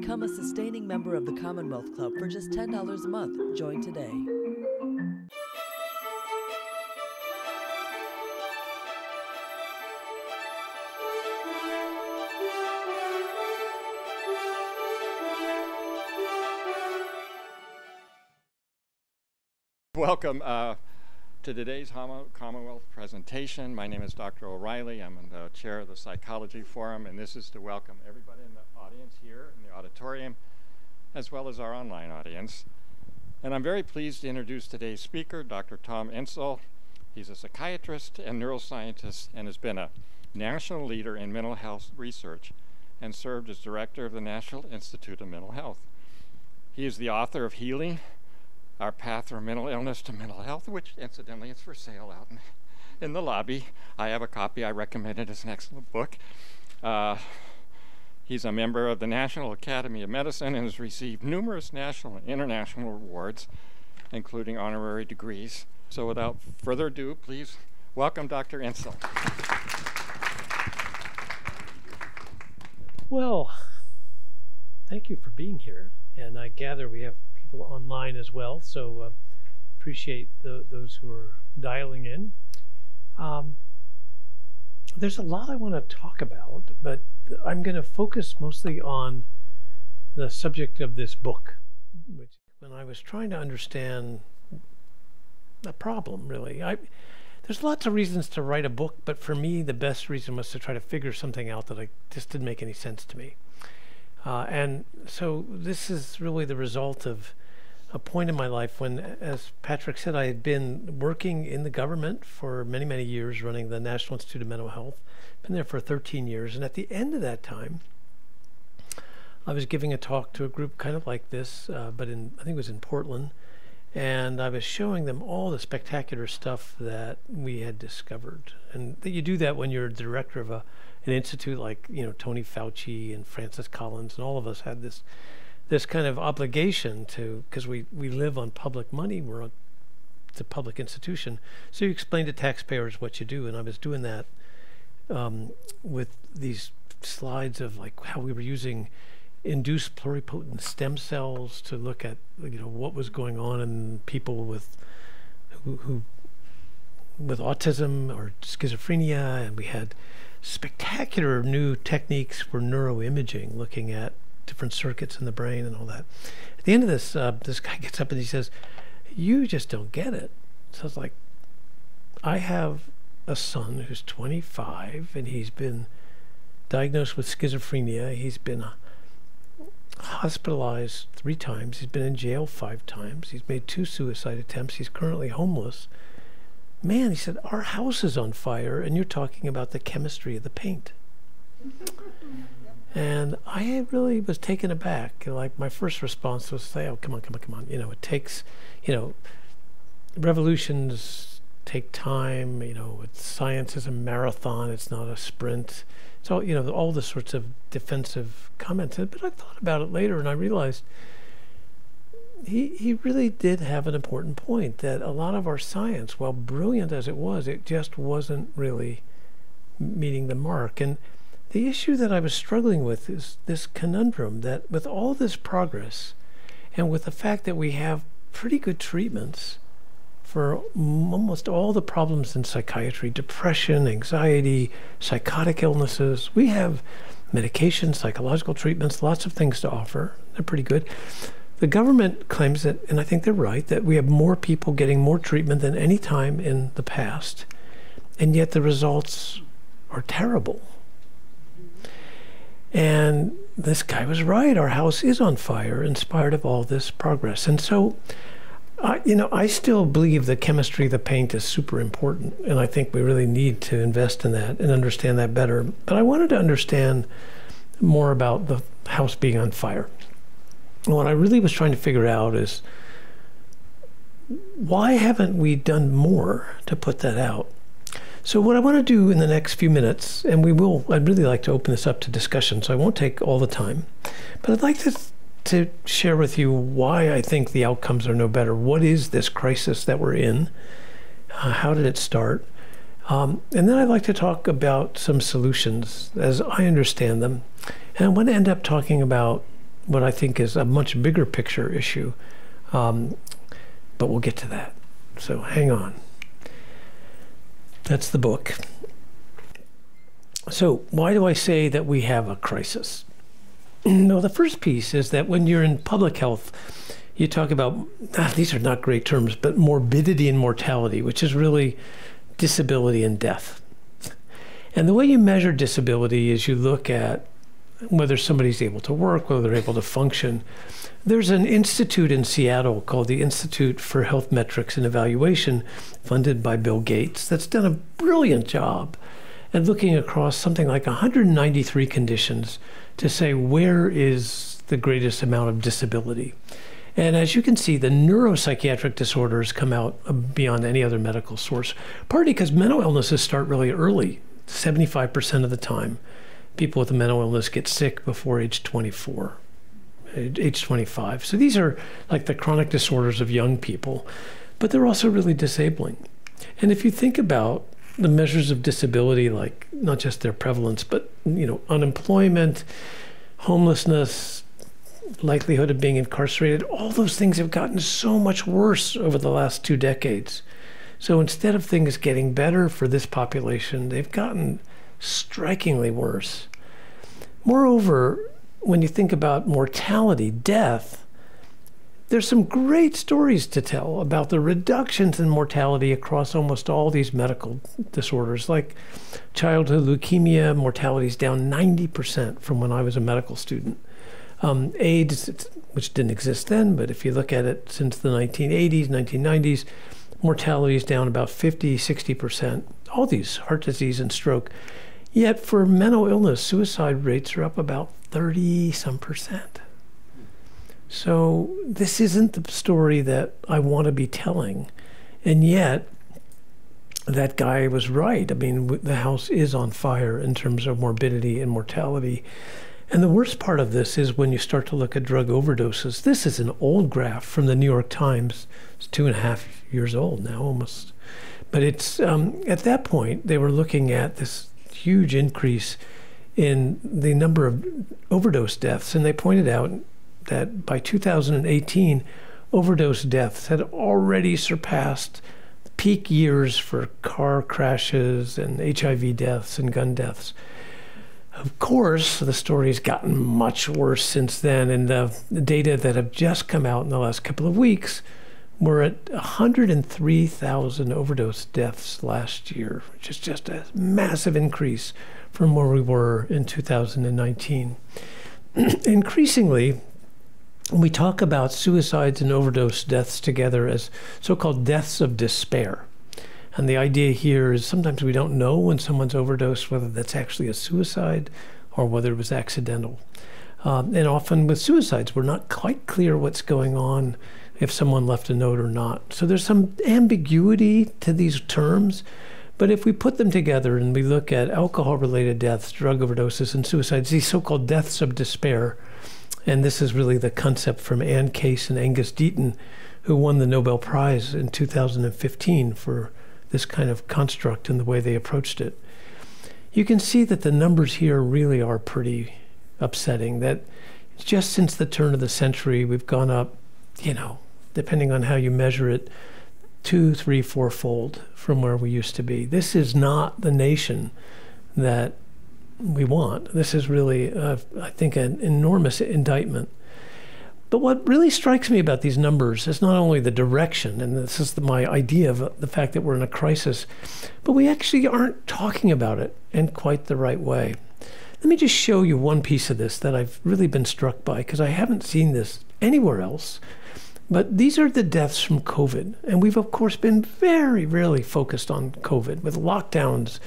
Become a sustaining member of the Commonwealth Club for just $10 a month. Join today. Welcome to today's Commonwealth presentation. My name is Dr. O'Reilly. I'm the chair of the Psychology Forum, and this is to welcome everybody in the audience here in the auditorium, as well as our online audience. And I'm very pleased to introduce today's speaker, Dr. Tom Insel. He's a psychiatrist and neuroscientist and has been a national leader in mental health research and served as director of the National Institute of Mental Health. He is the author of Healing, Our Path from Mental Illness to Mental Health, which incidentally is for sale out in the lobby. I have a copy. I recommend it as an excellent book. He's a member of the National Academy of Medicine and has received numerous national and international awards, including honorary degrees. So without further ado, please welcome Dr. Insel. Well, thank you for being here. And I gather we have online as well, so appreciate those who are dialing in. There's a lot I want to talk about, but I'm going to focus mostly on the subject of this book, which when I was trying to understand the problem, really, there's lots of reasons to write a book, but for me the best reason was to try to figure something out that just didn't make any sense to me. And so this is really the result of a point in my life when, as Patrick said, I had been working in the government for many, many years, running the National Institute of Mental Health. Been there for 13 years. And at the end of that time, I was giving a talk to a group kind of like this, but I think it was in Portland. And I was showing them all the spectacular stuff that we had discovered. And that you do that when you're the director of an institute like, you know, Tony Fauci and Francis Collins, and all of us had this kind of obligation to, because we live on public money, it's a public institution, so you explain to taxpayers what you do. And I was doing that with these slides of like how we were using induced pluripotent stem cells to look at, you know, what was going on in people who with autism or schizophrenia, and we had spectacular new techniques for neuroimaging, looking at different circuits in the brain and all that. At the end of this, this guy gets up and he says, "You just don't get it." So it's like, I have a son who's 25 and he's been diagnosed with schizophrenia. He's been hospitalized 3 times. He's been in jail 5 times. He's made 2 suicide attempts. He's currently homeless. Man, he said, our house is on fire, and you're talking about the chemistry of the paint. And I really was taken aback. Like, my first response was to say, oh, come on, come on, come on. You know, it takes, you know, revolutions take time. You know, science is a marathon. It's not a sprint. So, you know, all the sorts of defensive comments. But I thought about it later, and I realized he really did have an important point, that a lot of our science, while brilliant as it was, it just wasn't really meeting the mark. And the issue that I was struggling with is this conundrum that with all this progress and with the fact that we have pretty good treatments for almost all the problems in psychiatry, depression, anxiety, psychotic illnesses, we have medications, psychological treatments, lots of things to offer. They're pretty good. The government claims that, and I think they're right, that we have more people getting more treatment than any time in the past, and yet the results are terrible. And this guy was right. Our house is on fire in spite of all this progress. And so, you know, I still believe the chemistry of the paint is super important, and I think we really need to invest in that and understand that better. But I wanted to understand more about the house being on fire. What I really was trying to figure out is, why haven't we done more to put that out? So what I want to do in the next few minutes, and I'd really like to open this up to discussion, so I won't take all the time, but I'd like to share with you why I think the outcomes are no better. What is this crisis that we're in? How did it start? And then I'd like to talk about some solutions as I understand them. And I want to end up talking about what I think is a much bigger picture issue, but we'll get to that. So hang on. That's the book. So why do I say that we have a crisis? No, the first piece is that when you're in public health, you talk about, these are not great terms, but morbidity and mortality, which is really disability and death. And the way you measure disability is you look at whether somebody's able to work, whether they're able to function. There's an institute in Seattle called the Institute for Health Metrics and Evaluation, funded by Bill Gates, that's done a brilliant job at looking across something like 193 conditions to say where is the greatest amount of disability. And as you can see, the neuropsychiatric disorders come out beyond any other medical source, partly because mental illnesses start really early, 75% of the time. People with a mental illness get sick before age 24, age 25. So these are like the chronic disorders of young people, but they're also really disabling. And if you think about the measures of disability, like not just their prevalence, but unemployment, homelessness, likelihood of being incarcerated, all those things have gotten so much worse over the last 2 decades. So instead of things getting better for this population, they've gotten strikingly worse. Moreover, when you think about mortality, death, there's some great stories to tell about the reductions in mortality across almost all these medical disorders, like childhood leukemia, mortality's down 90% from when I was a medical student. AIDS, which didn't exist then, but if you look at it since the 1980s, 1990s, mortality is down about 50, 60%. All these, heart disease and stroke. Yet for mental illness, suicide rates are up about 30-some%. So this isn't the story that I want to be telling. And yet, that guy was right. I mean, the house is on fire in terms of morbidity and mortality. And the worst part of this is when you start to look at drug overdoses. This is an old graph from the New York Times. It's 2.5 years old now, almost. But it's at that point, they were looking at this huge increase in the number of overdose deaths. And they pointed out that by 2018, overdose deaths had already surpassed peak years for car crashes and HIV deaths and gun deaths. Of course, the story's gotten much worse since then, and the data that have just come out in the last couple of weeks were at 103,000 overdose deaths last year, which is just a massive increase from where we were in 2019. Increasingly, we talk about suicides and overdose deaths together as so-called deaths of despair. And the idea here is sometimes we don't know when someone's overdosed whether that's actually a suicide or whether it was accidental. And often with suicides, we're not quite clear what's going on, if someone left a note or not. So there's some ambiguity to these terms. But if we put them together and we look at alcohol-related deaths, drug overdoses, and suicides, these so-called deaths of despair, and this is really the concept from Anne Case and Angus Deaton, who won the Nobel Prize in 2015 for this kind of construct and the way they approached it. You can see that the numbers here really are pretty upsetting, that just since the turn of the century, we've gone up, depending on how you measure it, 2, 3, 4-fold from where we used to be. This is not the nation that we want. This is really, I think, an enormous indictment. But what really strikes me about these numbers is not only the direction, and this is my idea of the fact that we're in a crisis, but we actually aren't talking about it in quite the right way. Let me just show you one piece of this that I've really been struck by, because I haven't seen this anywhere else. But these are the deaths from COVID. And we've, of course, been very rarely focused on COVID with lockdowns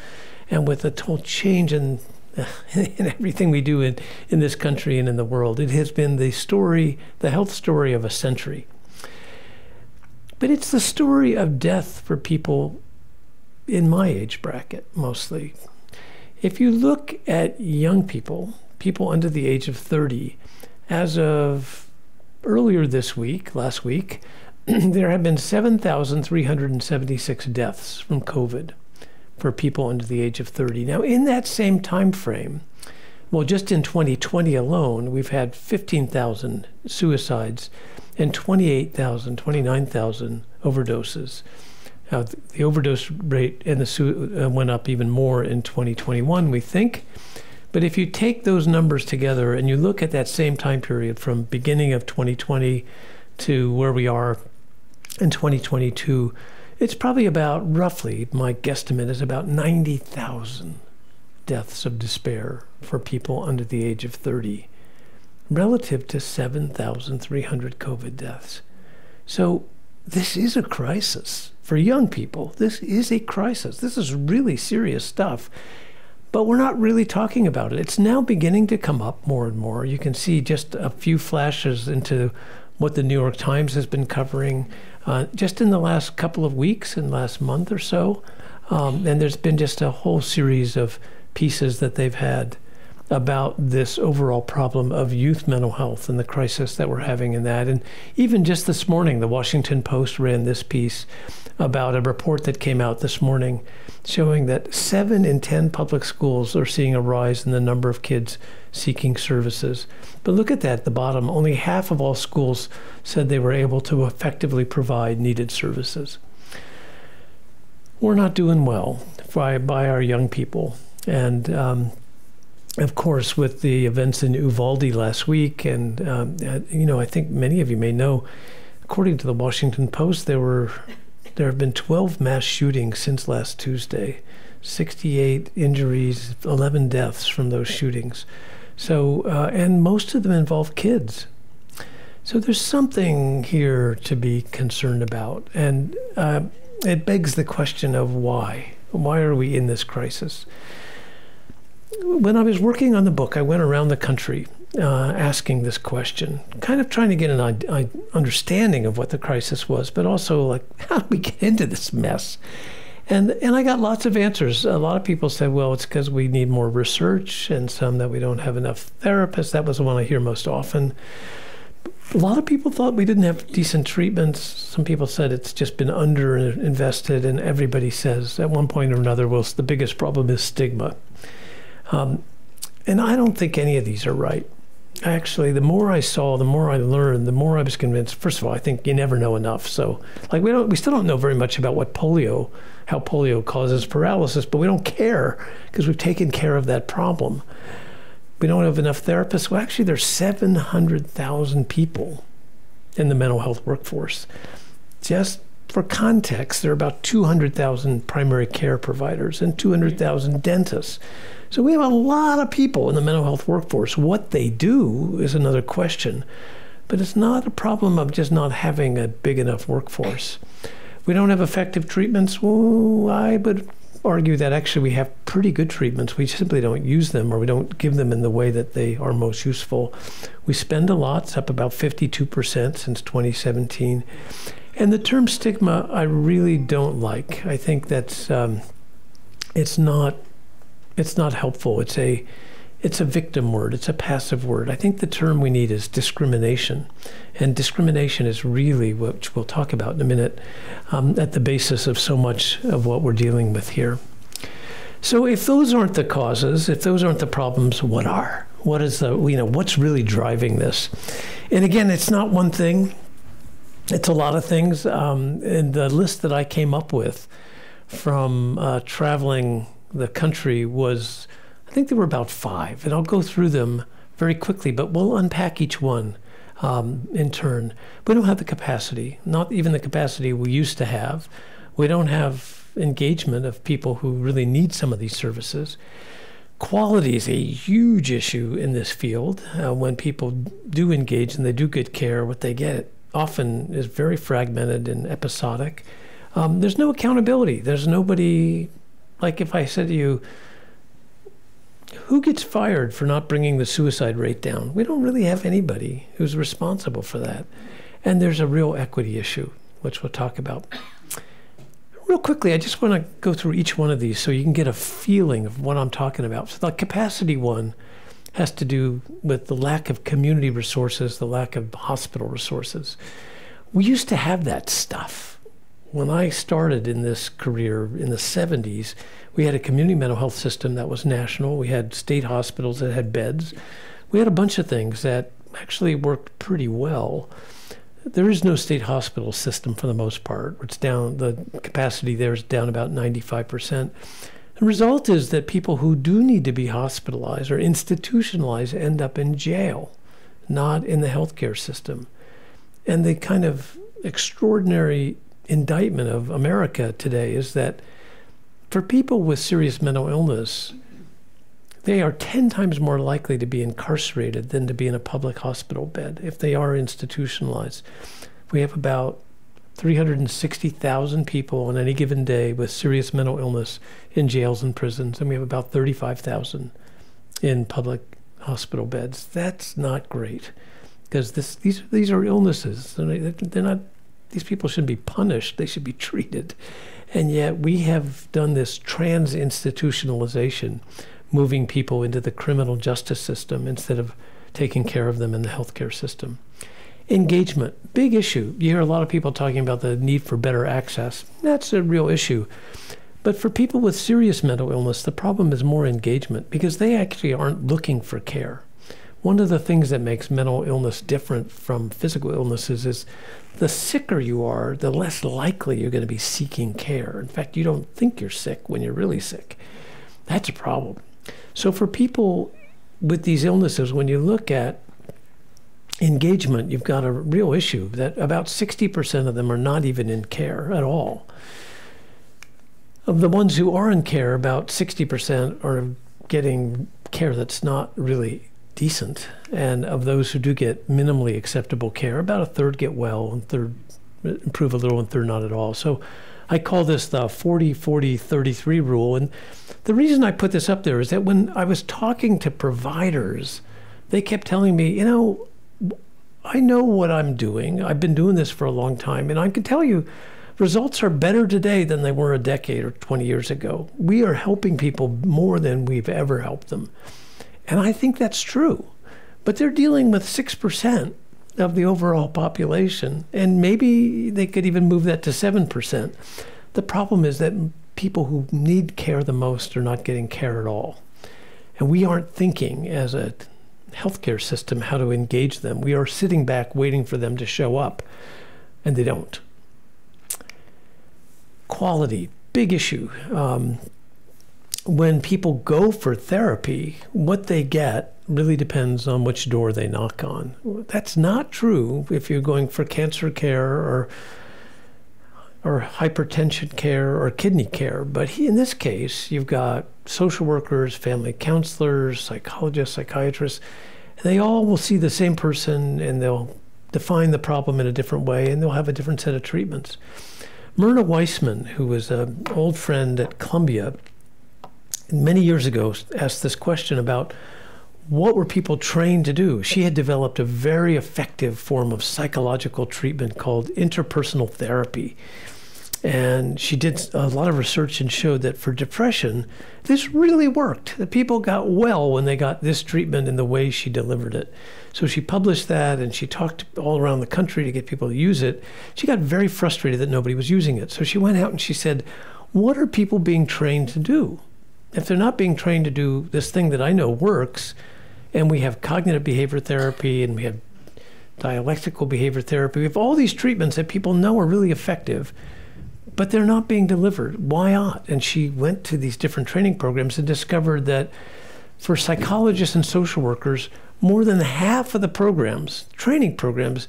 and with a total change in everything we do in this country and in the world. It has been the story, the health story of a century. But it's the story of death for people in my age bracket, mostly. If you look at young people, people under the age of 30, as of earlier this week, last week, there have been 7,376 deaths from COVID for people under the age of 30. Now, in that same time frame, Well, just in 2020 alone, we've had 15,000 suicides and 29,000 overdoses. Now, the overdose rate and went up even more in 2021, we think. But if you take those numbers together and you look at that same time period from beginning of 2020 to where we are in 2022, it's probably about, roughly, my guesstimate is about 90,000 deaths of despair for people under the age of 30, relative to 7,300 COVID deaths. So this is a crisis for young people. This is a crisis. This is really serious stuff, but we're not really talking about it. It's now beginning to come up more and more. You can see just a few flashes into what the New York Times has been covering just in the last couple of weeks and last month or so. And there's been just a whole series of pieces that they've had about this overall problem of youth mental health and the crisis that we're having in that. And even just this morning, the Washington Post ran this piece about a report that came out this morning showing that 7 in 10 public schools are seeing a rise in the number of kids seeking services. But look at that at the bottom. Only half of all schools said they were able to effectively provide needed services. We're not doing well by our young people. And of course, with the events in Uvalde last week, and you know, I think many of you may know, according to the Washington Post, there have been 12 mass shootings since last Tuesday, 68 injuries, 11 deaths from those shootings. So, and most of them involve kids. So there's something here to be concerned about, and it begs the question of why. Why are we in this crisis? When I was working on the book, I went around the country asking this question, kind of trying to get an understanding of what the crisis was, but also like, how did we get into this mess? And I got lots of answers. A lot of people said, well, it's because we need more research, and some that we don't have enough therapists. That was the one I hear most often. A lot of people thought we didn't have decent treatments. Some people said it's just been underinvested, and everybody says at one point or another, well, the biggest problem is stigma. And I don't think any of these are right. Actually, the more I saw, the more I learned, the more I was convinced. First of all, I think you never know enough. So, like, we still don't know very much about how polio causes paralysis, but we don't care because we've taken care of that problem. We don't have enough therapists. Well, actually, there's 700,000 people in the mental health workforce. Just for context, there are about 200,000 primary care providers and 200,000 dentists. So we have a lot of people in the mental health workforce. What they do is another question, but it's not a problem of just not having a big enough workforce. We don't have effective treatments. Well, I would argue that actually we have pretty good treatments. We simply don't use them, or we don't give them in the way that they are most useful. We spend a lot. It's up about 52% since 2017. And the term stigma, I really don't like. I think that's it's not helpful. It's a victim word. It's a passive word. I think the term we need is discrimination. And discrimination is really, which we'll talk about in a minute, at the basis of so much of what we're dealing with here. So if those aren't the causes, if those aren't the problems, what are? What is the, you know, what's really driving this? And again, it's not one thing. It's a lot of things. And the list that I came up with from traveling the country was, I think there were about 5, and I'll go through them very quickly, but we'll unpack each one in turn. We don't have the capacity, not even the capacity we used to have. We don't have engagement of people who really need some of these services. Quality is a huge issue in this field. When people do engage and they do get care, what they get often is very fragmented and episodic. There's no accountability. There's nobody, like if I said to you, who gets fired for not bringing the suicide rate down? We don't really have anybody who's responsible for that. And there's a real equity issue, which we'll talk about. Real quickly, I just want to go through each one of these so you can get a feeling of what I'm talking about. So the capacity one has to do with the lack of community resources, the lack of hospital resources. We used to have that stuff. When I started in this career in the 70s, we had a community mental health system that was national. We had state hospitals that had beds. We had a bunch of things that actually worked pretty well. There is no state hospital system for the most part. It's down, the capacity there is down about 95%. The result is that people who do need to be hospitalized or institutionalized end up in jail, not in the healthcare system. And the kind of extraordinary indictment of America today is that for people with serious mental illness, they are 10 times more likely to be incarcerated than to be in a public hospital bed if they are institutionalized. We have about 360,000 people on any given day with serious mental illness in jails and prisons, and we have about 35,000 in public hospital beds. That's not great, because these are illnesses. They're not. These people shouldn't be punished, they should be treated. And yet we have done this trans-institutionalization, moving people into the criminal justice system instead of taking care of them in the healthcare system. Engagement, big issue. You hear a lot of people talking about the need for better access. That's a real issue. But for people with serious mental illness, the problem is more engagement, because they actually aren't looking for care. One of the things that makes mental illness different from physical illnesses is the sicker you are, the less likely you're going to be seeking care. In fact, you don't think you're sick when you're really sick. That's a problem. So for people with these illnesses, when you look at engagement, you've got a real issue that about 60% of them are not even in care at all. Of the ones who are in care, about 60% are getting care that's not really decent, and of those who do get minimally acceptable care, about a third get well, and third improve a little, and third not at all. So I call this the 40-40-33 rule, and the reason I put this up there is that when I was talking to providers, they kept telling me, you know, I know what I'm doing. I've been doing this for a long time, and I can tell you results are better today than they were a decade or 20 years ago. We are helping people more than we've ever helped them. And I think that's true. But they're dealing with 6% of the overall population, and maybe they could even move that to 7%. The problem is that people who need care the most are not getting care at all. And we aren't thinking as a healthcare system how to engage them. We are sitting back waiting for them to show up, and they don't. Quality, big issue. When people go for therapy, what they get really depends on which door they knock on. That's not true if you're going for cancer care or hypertension care or kidney care. But in this case, you've got social workers, family counselors, psychologists, psychiatrists. They all will see the same person, and they'll define the problem in a different way, and they'll have a different set of treatments. Myrna Weissman, who was an old friend at Columbia, many years ago, asked this question about what were people trained to do. She had developed a very effective form of psychological treatment called interpersonal therapy. And she did a lot of research and showed that for depression, this really worked. The people got well when they got this treatment and the way she delivered it. So she published that, and she talked all around the country to get people to use it. She got very frustrated that nobody was using it. So she went out and she said, what are people being trained to do? If they're not being trained to do this thing that I know works, and we have cognitive behavior therapy, and we have dialectical behavior therapy, we have all these treatments that people know are really effective, but they're not being delivered. Why not? And she went to these different training programs and discovered that for psychologists and social workers, more than half of the programs, training programs,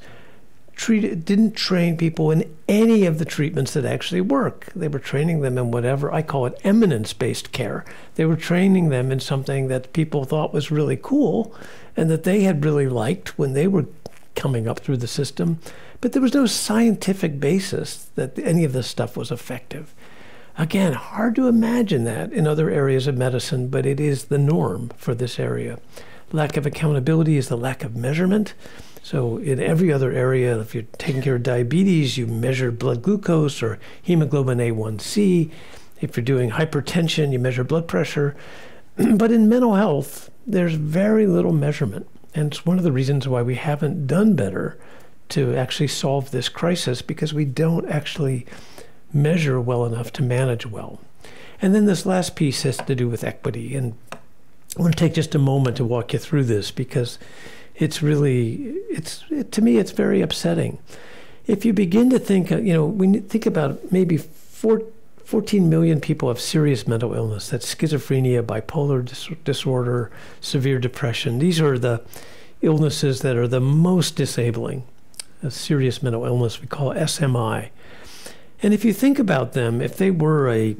didn't train people in any of the treatments that actually work. They were training them in whatever, I call it eminence-based care. They were training them in something that people thought was really cool and that they had really liked when they were coming up through the system. But there was no scientific basis that any of this stuff was effective. Again, hard to imagine that in other areas of medicine, but it is the norm for this area. Lack of accountability is the lack of measurement. So in every other area, if you're taking care of diabetes, you measure blood glucose or hemoglobin A1C. If you're doing hypertension, you measure blood pressure. But in mental health, there's very little measurement. And it's one of the reasons why we haven't done better to actually solve this crisis, because we don't actually measure well enough to manage well. And then this last piece has to do with equity. And I want to take just a moment to walk you through this, because it's really, to me, it's very upsetting. If you begin to think, you know, we think about maybe 14 million people have serious mental illness. That's schizophrenia, bipolar disorder, severe depression. These are the illnesses that are the most disabling. A serious mental illness we call SMI. And if you think about them, if they were a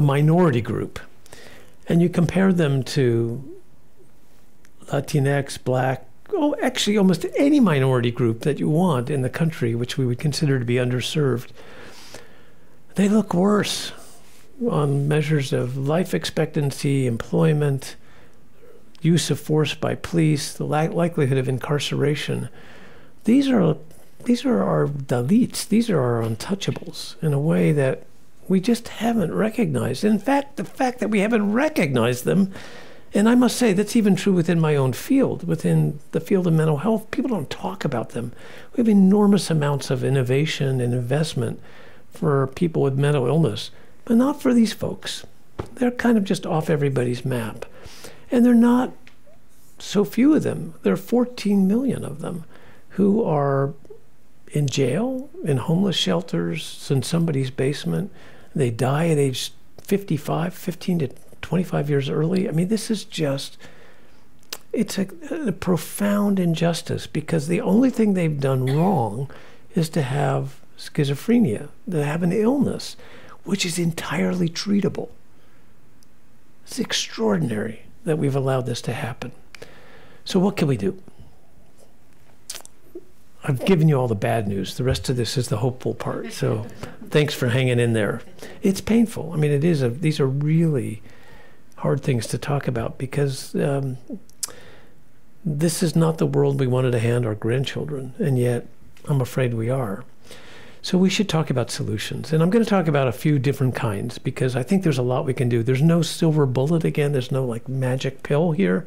minority group, and you compare them to Latinx, Black, oh, actually almost any minority group that you want in the country, which we would consider to be underserved, they look worse on measures of life expectancy, employment, use of force by police, the likelihood of incarceration. These are our Dalits. These are our untouchables in a way that we just haven't recognized. In fact, the fact that we haven't recognized them, and I must say that's even true within my own field, within the field of mental health, people don't talk about them. We have enormous amounts of innovation and investment for people with mental illness, but not for these folks. They're kind of just off everybody's map. And they're not so few of them. There are 14 million of them who are in jail, in homeless shelters, in somebody's basement. They die at age 55, 15 to 25 years early. I mean, this is just, it's a profound injustice, because the only thing they've done wrong is to have schizophrenia, to have an illness, which is entirely treatable. It's extraordinary that we've allowed this to happen. So what can we do? I've given you all the bad news. The rest of this is the hopeful part. So thanks for hanging in there. It's painful. I mean, it is. These are really hard things to talk about, because this is not the world we wanted to hand our grandchildren, and yet I'm afraid we are. So we should talk about solutions. And I'm going to talk about a few different kinds, because I think there's a lot we can do. There's no silver bullet again. There's no like magic pill here,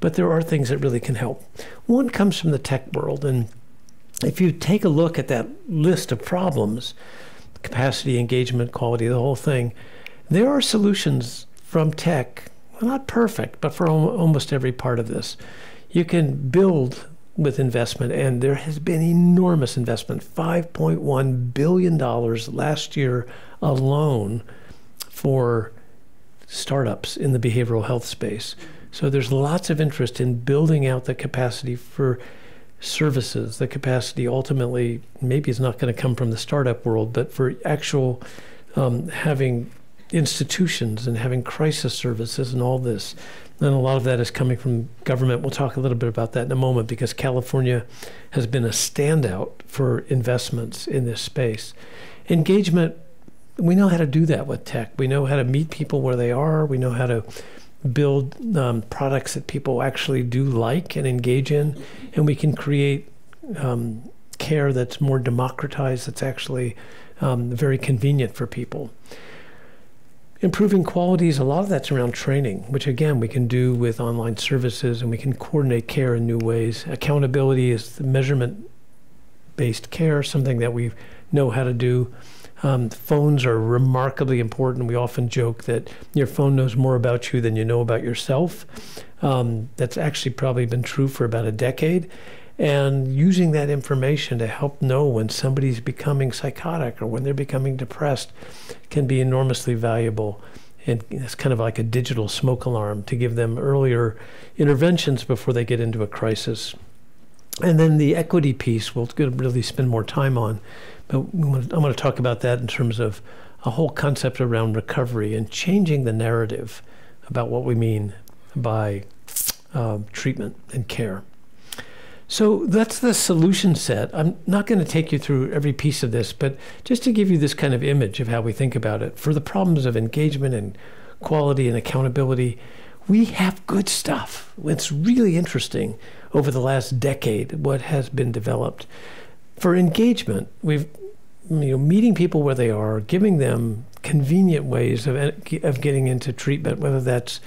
but there are things that really can help. One comes from the tech world. And if you take a look at that list of problems, capacity, engagement, quality, the whole thing, there are solutions from tech, well, not perfect, but for almost every part of this. You can build with investment, and there has been enormous investment, $5.1 billion last year alone for startups in the behavioral health space. So there's lots of interest in building out the capacity for services. The capacity ultimately maybe is not going to come from the startup world, but for actual having institutions and having crisis services and all this. And a lot of that is coming from government. We'll talk a little bit about that in a moment, because California has been a standout for investments in this space. Engagement, we know how to do that with tech. We know how to meet people where they are. We know how to build products that people actually do like and engage in, and we can create care that's more democratized, that's actually very convenient for people. Improving qualities, a lot of that's around training, which again we can do with online services, and we can coordinate care in new ways. Accountability is the measurement-based care, something that we know how to do. Phones are remarkably important. We often joke that your phone knows more about you than you know about yourself. That's actually probably been true for about a decade. And using that information to help know when somebody's becoming psychotic or when they're becoming depressed can be enormously valuable. And it's kind of like a digital smoke alarm to give them earlier interventions before they get into a crisis. And then the equity piece we'll really spend more time on. But I want to talk about that in terms of a whole concept around recovery and changing the narrative about what we mean by treatment and care. So that's the solution set. I'm not going to take you through every piece of this, but just to give you this kind of image of how we think about it. For the problems of engagement and quality and accountability, we have good stuff. It's really interesting over the last decade what has been developed. For engagement, we've, you know, meeting people where they are, giving them convenient ways of getting into treatment, whether that's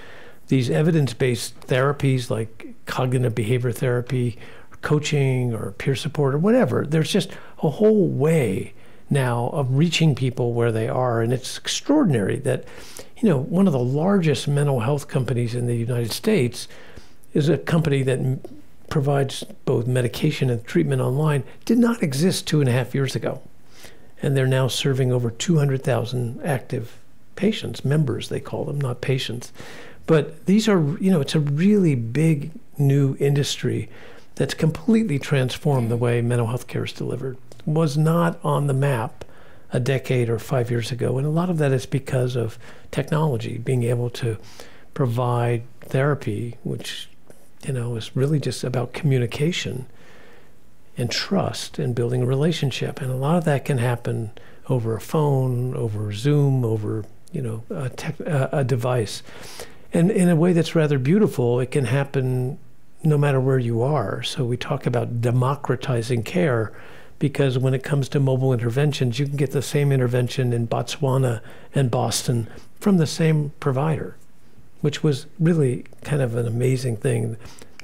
these evidence-based therapies like cognitive behavior therapy, or coaching, or peer support, or whatever. There's just a whole way now of reaching people where they are. And it's extraordinary that, you know, one of the largest mental health companies in the United States is a company that provides both medication and treatment online, did not exist 2.5 years ago. And they're now serving over 200,000 active patients, members they call them, not patients. But these are, you know, it's a really big new industry that's completely transformed the way mental health care is delivered. It was not on the map a decade or 5 years ago. And a lot of that is because of technology, being able to provide therapy, which, you know, is really just about communication and trust and building a relationship. And a lot of that can happen over a phone, over Zoom, over, you know, a device. And in a way that's rather beautiful, it can happen no matter where you are. So we talk about democratizing care, because when it comes to mobile interventions, you can get the same intervention in Botswana and Boston from the same provider, which was really kind of an amazing thing,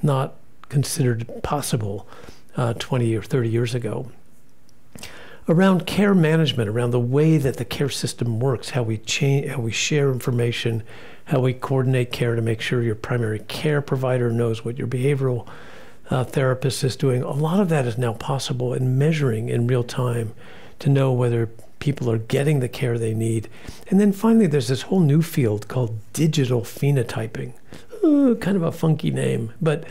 not considered possible 20 or 30 years ago. Around care management, around the way that the care system works, how we share information, how we coordinate care to make sure your primary care provider knows what your behavioral therapist is doing, a lot of that is now possible in measuring in real time to know whether people are getting the care they need. And then finally, there's this whole new field called digital phenotyping. Ooh, kind of a funky name, but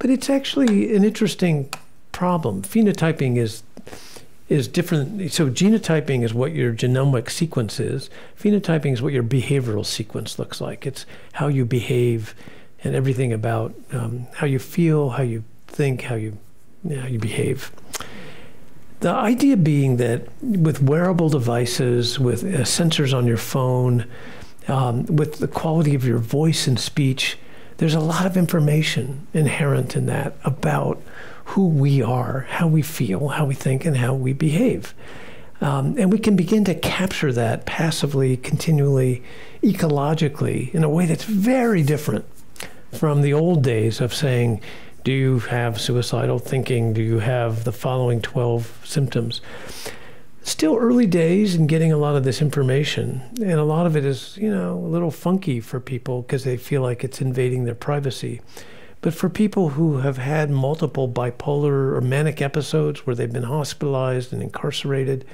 it's actually an interesting problem. Phenotyping is different. So genotyping is what your genomic sequence is. Phenotyping is what your behavioral sequence looks like. It's how you behave and everything about how you feel, how you think, how you behave. The idea being that with wearable devices, with sensors on your phone, with the quality of your voice and speech, there's a lot of information inherent in that about who we are, how we feel, how we think, and how we behave. And we can begin to capture that passively, continually, ecologically, in a way that's very different from the old days of saying, do you have suicidal thinking? Do you have the following 12 symptoms? Still early days in getting a lot of this information. And a lot of it is, you know, a little funky for people because they feel like it's invading their privacy. But for people who have had multiple bipolar or manic episodes where they've been hospitalized and incarcerated,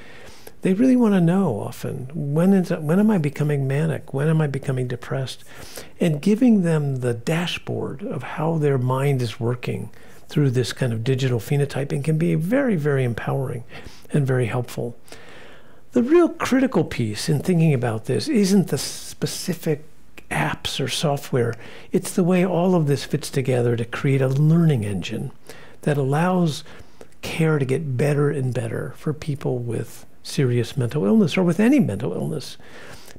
they really want to know often, when am I becoming manic? When am I becoming depressed? And giving them the dashboard of how their mind is working through this kind of digital phenotyping can be very, very empowering and very helpful. The real critical piece in thinking about this isn't the specific apps or software. It's the way all of this fits together to create a learning engine that allows care to get better and better for people with serious mental illness or with any mental illness,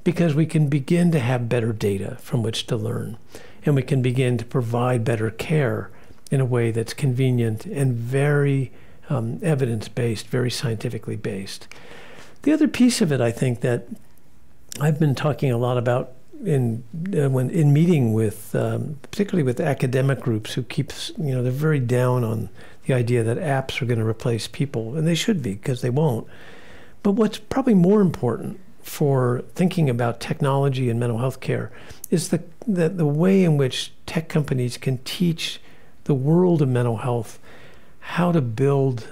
because we can begin to have better data from which to learn, and we can begin to provide better care in a way that's convenient and very evidence-based, very scientifically based. The other piece of it, I think, that I've been talking a lot about in meeting with, particularly with academic groups who keeps, you know, they're very down on the idea that apps are going to replace people, and they should be, because they won't. But what's probably more important for thinking about technology and mental health care is the way in which tech companies can teach the world of mental health how to build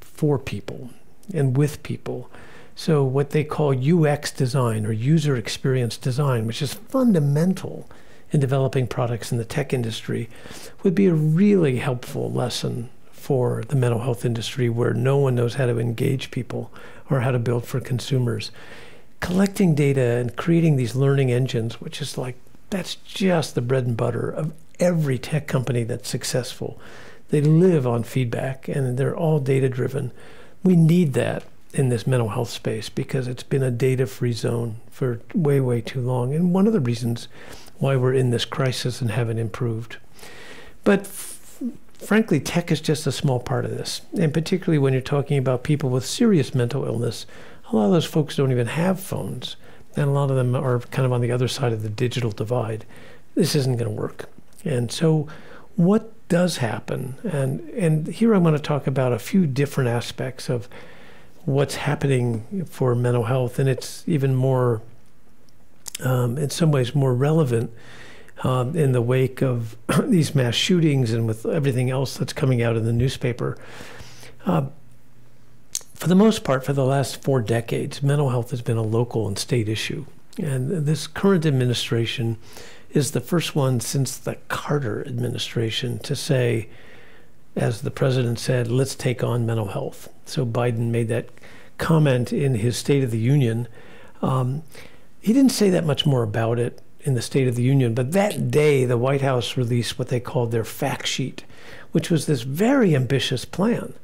for people and with people. So what they call UX design, or user experience design, which is fundamental in developing products in the tech industry, would be a really helpful lesson for the mental health industry, where no one knows how to engage people or how to build for consumers. Collecting data and creating these learning engines, which is like, that's just the bread and butter of every tech company that's successful. They live on feedback and they're all data driven. We need that in this mental health space because it's been a data-free zone for way, way too long. And one of the reasons why we're in this crisis and haven't improved. But frankly, tech is just a small part of this. And particularly when you're talking about people with serious mental illness, a lot of those folks don't even have phones. And a lot of them are kind of on the other side of the digital divide. This isn't going to work. And so what does happen? And here I'm going to talk about a few different aspects of what's happening for mental health. And it's even more, in some ways, more relevant in the wake of these mass shootings and with everything else that's coming out in the newspaper. For the most part, for the last 4 decades, mental health has been a local and state issue. And this current administration is the first one since the Carter administration to say, as the president said, let's take on mental health. So Biden made that comment in his State of the Union. He didn't say that much more about it in the State of the Union, but that day the White House released what they called their fact sheet, which was this very ambitious plan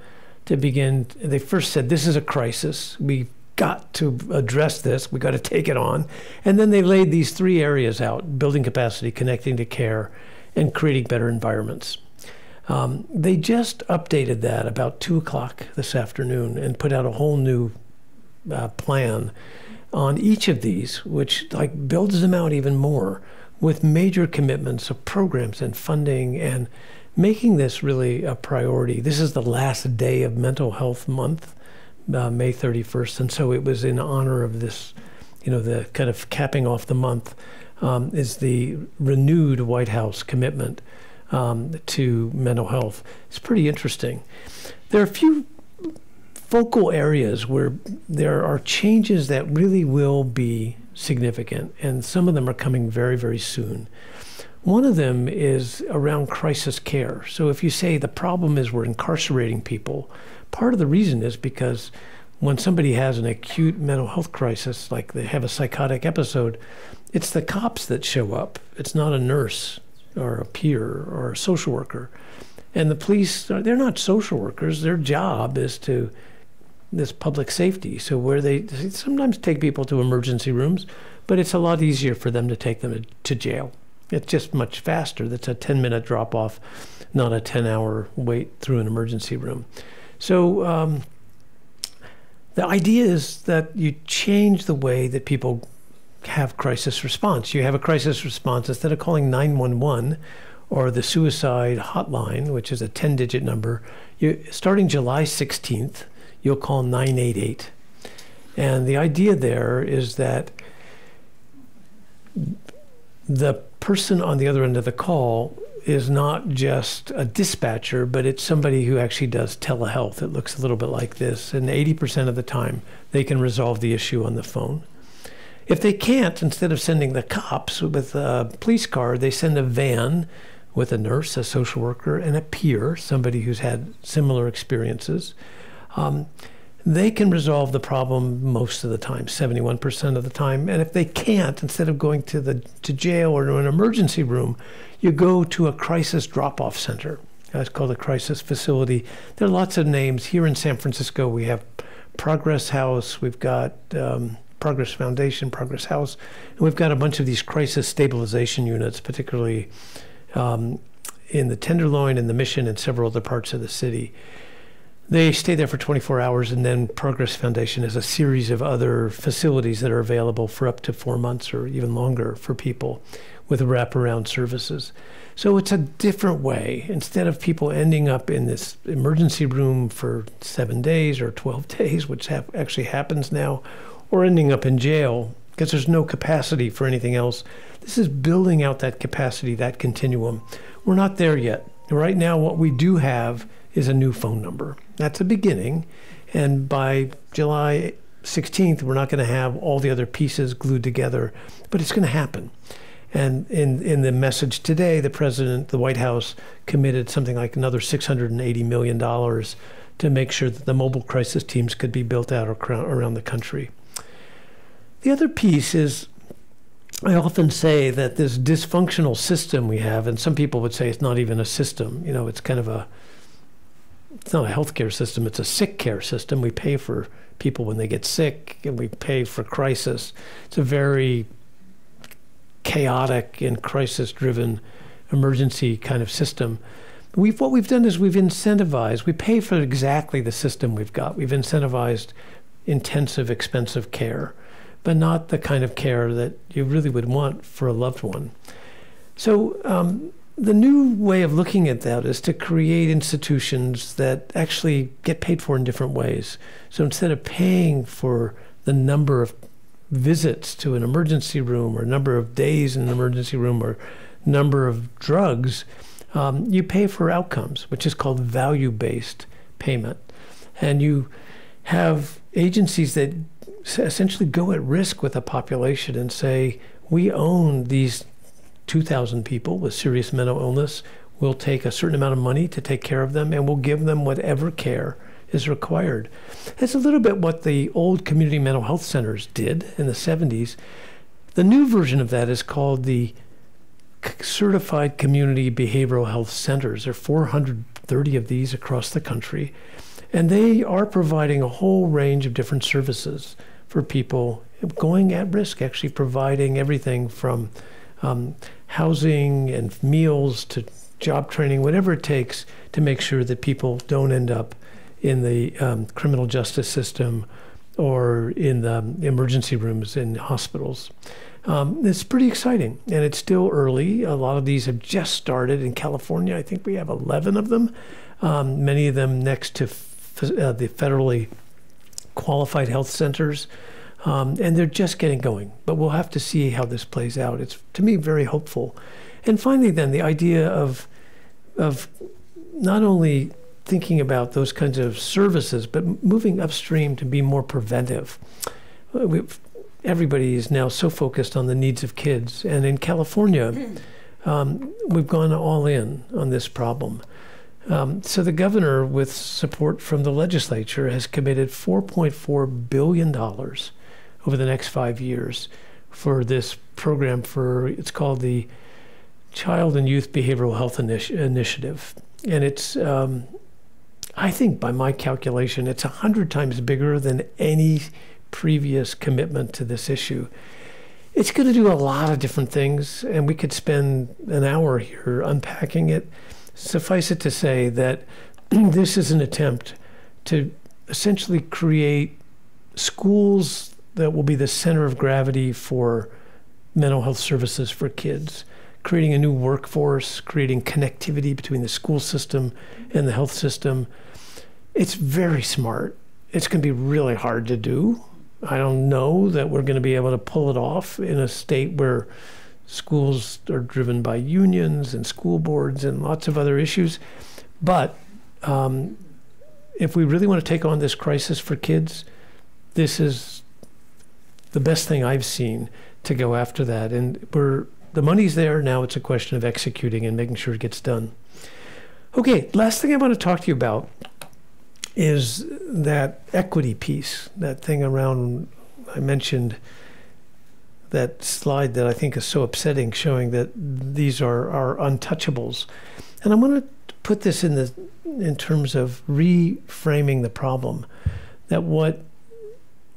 to begin. They first said, this is a crisis. We've got to address this. We've got to take it on. And then they laid these 3 areas out: building capacity, connecting to care, and creating better environments. They just updated that about 2 o'clock this afternoon and put out a whole new plan on each of these, which like builds them out even more with major commitments of programs and funding and making this really a priority. This is the last day of Mental Health Month, May 31st. And so it was in honor of this, you know, the kind of capping off the month is the renewed White House commitment to mental health. It's pretty interesting. There are a few focal areas where there are changes that really will be significant, and some of them are coming very, very soon. One of them is around crisis care. So if you say the problem is we're incarcerating people, part of the reason is because when somebody has an acute mental health crisis, like they have a psychotic episode, it's the cops that show up. It's not a nurse or a peer or a social worker. And the police, they're not social workers. Their job is to, this public safety. So where they sometimes take people to emergency rooms, but it's a lot easier for them to take them to jail. It's just much faster. That's a 10-minute drop off, not a 10-hour wait through an emergency room. So the idea is that you change the way that people have crisis response. You have a crisis response. Instead of calling 911 or the suicide hotline, which is a 10-digit number, starting July 16th, you'll call 988. And the idea there is that the person on the other end of the call is not just a dispatcher, but it's somebody who actually does telehealth. It looks a little bit like this. And 80% of the time, they can resolve the issue on the phone. If they can't, instead of sending the cops with a police car, they send a van with a nurse, a social worker, and a peer, somebody who's had similar experiences. They can resolve the problem most of the time, 71% of the time. And if they can't, instead of going to jail or to an emergency room, you go to a crisis drop-off center. That's called a crisis facility. There are lots of names. Here in San Francisco, we have Progress House. We've got... Progress Foundation, Progress House. And we've got a bunch of these crisis stabilization units, particularly in the Tenderloin, in the Mission, and several other parts of the city. They stay there for 24 hours, and then Progress Foundation has a series of other facilities that are available for up to 4 months or even longer for people with wraparound services. So it's a different way. Instead of people ending up in this emergency room for 7 days or 12 days, which actually happens now, or ending up in jail because there's no capacity for anything else. This is building out that capacity, that continuum. We're not there yet. Right now, what we do have is a new phone number. That's a beginning. And by July 16th, we're not going to have all the other pieces glued together, but it's going to happen. And in the message today, the president, the White House, committed something like another $680 million to make sure that the mobile crisis teams could be built out around the country. The other piece is, I often say that this dysfunctional system we have, and some people would say it's not even a system, you know, it's kind of a, it's not a healthcare system, it's a sick care system. We pay for people when they get sick, and we pay for crisis. It's a very chaotic and crisis-driven emergency kind of system. What we've done is we've incentivized, we pay for exactly the system we've got. We've incentivized intensive, expensive care, but not the kind of care that you really would want for a loved one. So The new way of looking at that is to create institutions that actually get paid for in different ways. So instead of paying for the number of visits to an emergency room or number of days in an emergency room or number of drugs, you pay for outcomes, which is called value-based payment. And you have agencies that essentially go at risk with a population and say, we own these 2,000 people with serious mental illness. We'll take a certain amount of money to take care of them, and we'll give them whatever care is required. That's a little bit what the old community mental health centers did in the 70s. The new version of that is called the Certified Community Behavioral Health Centers. There are 430 of these across the country, and they are providing a whole range of different services for people going at risk, actually providing everything from housing and meals to job training, whatever it takes to make sure that people don't end up in the criminal justice system or in the emergency rooms in hospitals. It's pretty exciting, and it's still early. A lot of these have just started in California. I think we have 11 of them, many of them next to the federally qualified health centers. And they're just getting going, but we'll have to see how this plays out. It's, to me, very hopeful. And finally, then, the idea of not only thinking about those kinds of services, but moving upstream to be more preventive. Everybody is now so focused on the needs of kids. And in California, we've gone all in on this problem. So the governor, with support from the legislature, has committed $4.4 billion over the next 5 years for this program for, it's called the Child and Youth Behavioral Health Initiative. And it's, I think by my calculation, it's 100 times bigger than any previous commitment to this issue. It's going to do a lot of different things, and we could spend an hour here unpacking it. Suffice it to say that this is an attempt to essentially create schools that will be the center of gravity for mental health services for kids, creating a new workforce, creating connectivity between the school system and the health system. It's very smart. It's going to be really hard to do. I don't know that we're going to be able to pull it off in a state where schools are driven by unions and school boards and lots of other issues. But if we really want to take on this crisis for kids, this is the best thing I've seen to go after that. And the money's there. Now it's a question of executing and making sure it gets done. Okay, last thing I want to talk to you about is that equity piece, that thing around, I mentioned that slide that I think is so upsetting, showing that these are our untouchables. And I want to put this in terms of reframing the problem, that what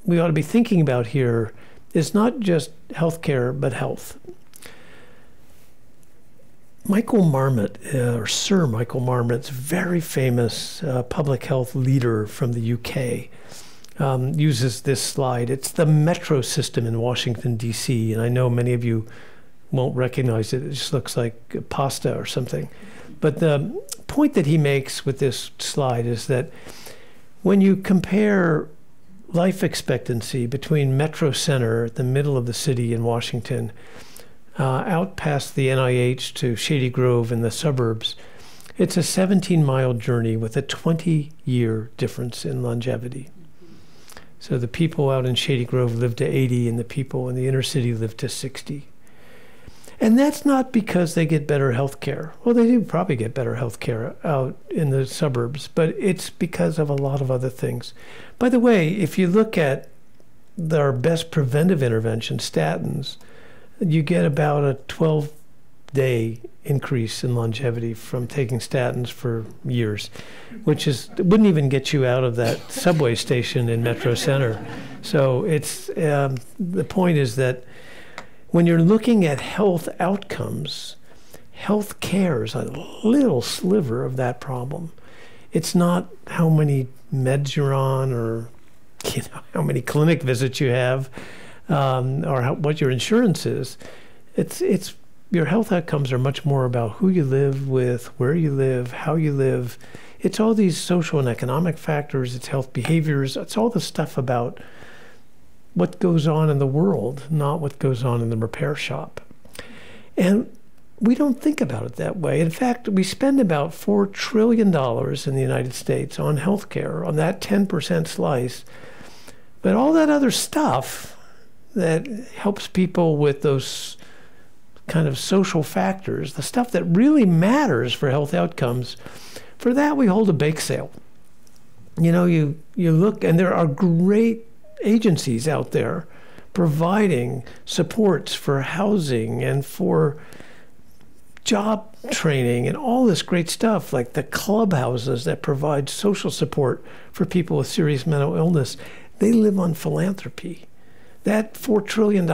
we ought to be thinking about here is not just healthcare, but health. Michael Marmot, or Sir Michael Marmot's very famous public health leader from the UK, uses this slide. It's the metro system in Washington, D.C., and I know many of you won't recognize it. It just looks like pasta or something. But the point that he makes with this slide is that when you compare life expectancy between Metro Center, the middle of the city in Washington, out past the NIH to Shady Grove and the suburbs, it's a 17-mile journey with a 20-year difference in longevity. So the people out in Shady Grove live to 80, and the people in the inner city live to 60. And that's not because they get better health care. Well, they do probably get better health care out in the suburbs, but it's because of a lot of other things. By the way, if you look at our best preventive intervention, statins, you get about a 12-day increase in longevity from taking statins for years, which is wouldn't even get you out of that subway station in Metro Center. So it's the point is that when you're looking at health outcomes, health care is a little sliver of that problem. It's not how many meds you're on or how many clinic visits you have or what your insurance is. It's Your health outcomes are much more about who you live with, where you live, how you live. It's all these social and economic factors, it's health behaviors, it's all the stuff about what goes on in the world, not what goes on in the repair shop. And we don't think about it that way. In fact, we spend about $4 trillion in the United States on healthcare, on that 10% slice. But all that other stuff that helps people with those kind of social factors, the stuff that really matters for health outcomes, for that we hold a bake sale. You know, you look, and there are great agencies out there providing supports for housing and for job training and all this great stuff, like the clubhouses that provide social support for people with serious mental illness. They live on philanthropy. That $4 trillion,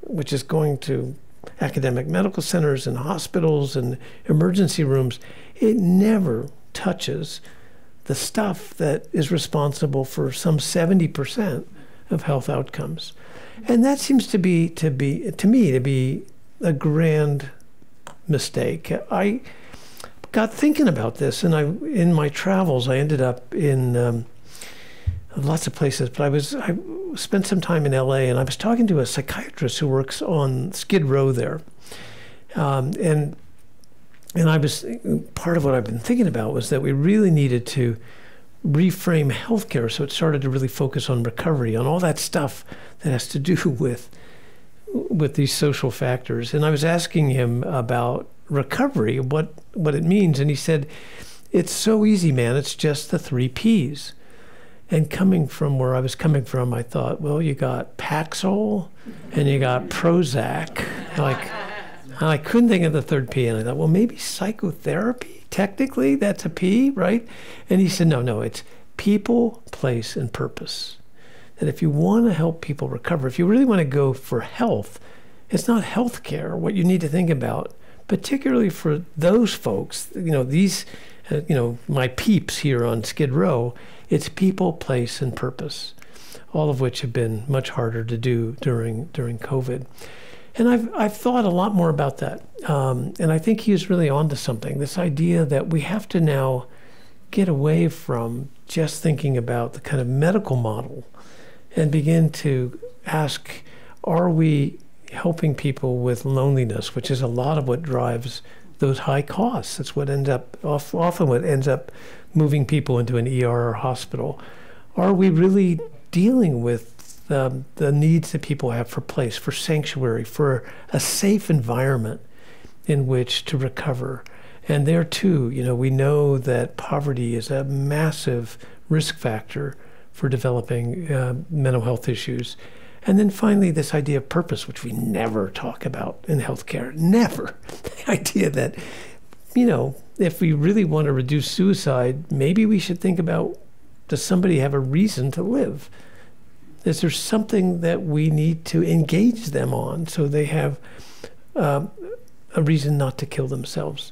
which is going to academic medical centers and hospitals and emergency rooms, it never touches the stuff that is responsible for some 70% of health outcomes. And that seems to me to be a grand mistake. I got thinking about this, and in my travels, I ended up in lots of places, but I spent some time in LA, and I was talking to a psychiatrist who works on Skid Row there, and I was, part of what I've been thinking about was that we really needed to reframe healthcare, so it started to really focus on recovery, on all that stuff that has to do with these social factors. And I was asking him about recovery, what it means, and he said, it's so easy, man, it's just the 3 Ps. And coming from where I was coming from, I thought, well, you got Paxil and you got Prozac. And I couldn't think of the third P, and I thought, well, maybe psychotherapy? Technically, that's a P, right? And he said, no, it's people, place, and purpose. That if you want to help people recover, if you really want to go for health, it's not healthcare what you need to think about, particularly for those folks, you know, these, you know, my peeps here on Skid Row. It's people, place, and purpose, all of which have been much harder to do during COVID. And I've thought a lot more about that, and I think he is really onto something. This idea that we have to now get away from just thinking about the kind of medical model and begin to ask, are we helping people with loneliness, which is a lot of what drives those high costs? That's what ends up, often what ends up moving people into an ER or hospital. Are we really dealing with the needs that people have for place, for sanctuary, for a safe environment in which to recover? And there too, you know, we know that poverty is a massive risk factor for developing mental health issues. And then finally, this idea of purpose, which we never talk about in healthcare, never. The idea that, you know, if we really want to reduce suicide, maybe we should think about, does somebody have a reason to live? Is there something that we need to engage them on so they have a reason not to kill themselves?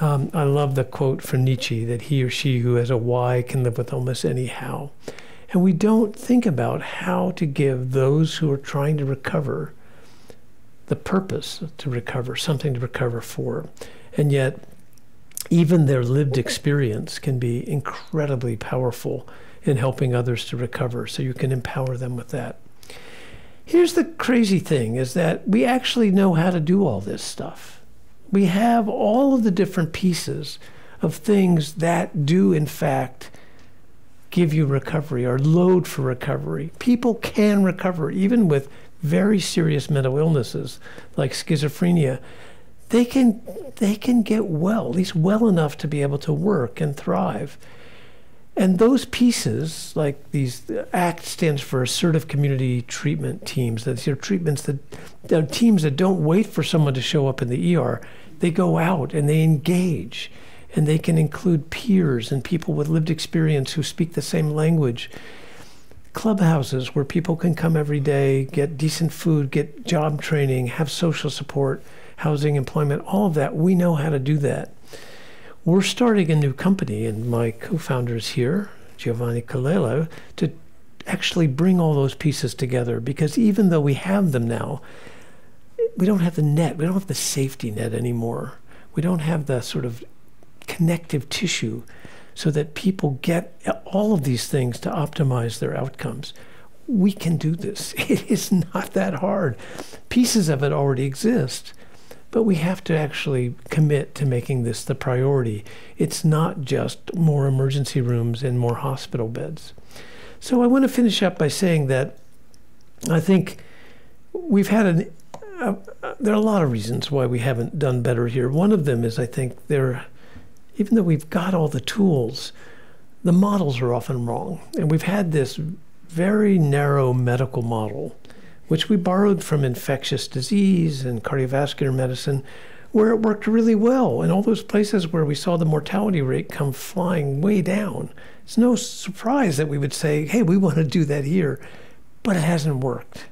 I love the quote from Nietzsche that he or she who has a why can live with almost any how. And we don't think about how to give those who are trying to recover the purpose to recover, something to recover for. And yet, even their lived experience can be incredibly powerful in helping others to recover, so you can empower them with that. Here's the crazy thing, is that we actually know how to do all this stuff. We have all of the different pieces of things that do, in fact, give you recovery or load for recovery. People can recover, even with very serious mental illnesses like schizophrenia. They can get well, at least well enough to be able to work and thrive. And those pieces, like these, ACT stands for Assertive Community Treatment Teams. That's your treatments, the teams that don't wait for someone to show up in the ER. They go out and they engage. And they can include peers and people with lived experience who speak the same language. Clubhouses where people can come every day, get decent food, get job training, have social support, housing, employment, all of that. We know how to do that. We're starting a new company, and my co-founder is here, Giovanni Colella, to actually bring all those pieces together, because even though we have them now, we don't have the net. We don't have the safety net anymore. We don't have the sort of connective tissue so that people get all of these things to optimize their outcomes. We can do this. It is not that hard. Pieces of it already exist, but we have to actually commit to making this the priority. It's not just more emergency rooms and more hospital beds. So I want to finish up by saying that I think we've had there are a lot of reasons why we haven't done better here. One of them is I think even though we've got all the tools, the models are often wrong. And we've had this very narrow medical model, which we borrowed from infectious disease and cardiovascular medicine, where it worked really well. In all those places where we saw the mortality rate come flying way down, it's no surprise that we would say, hey, we want to do that here. But it hasn't worked.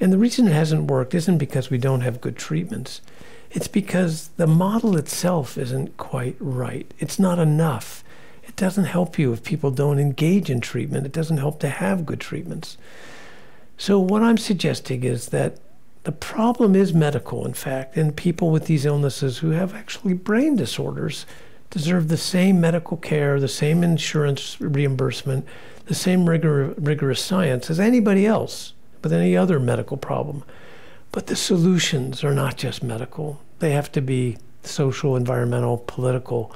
And the reason it hasn't worked isn't because we don't have good treatments. It's because the model itself isn't quite right. It's not enough. It doesn't help you if people don't engage in treatment. It doesn't help to have good treatments. So what I'm suggesting is that the problem is medical, in fact, and people with these illnesses who have actually brain disorders deserve the same medical care, the same insurance reimbursement, the same rigorous science as anybody else with any other medical problem. But the solutions are not just medical. They have to be social, environmental, political.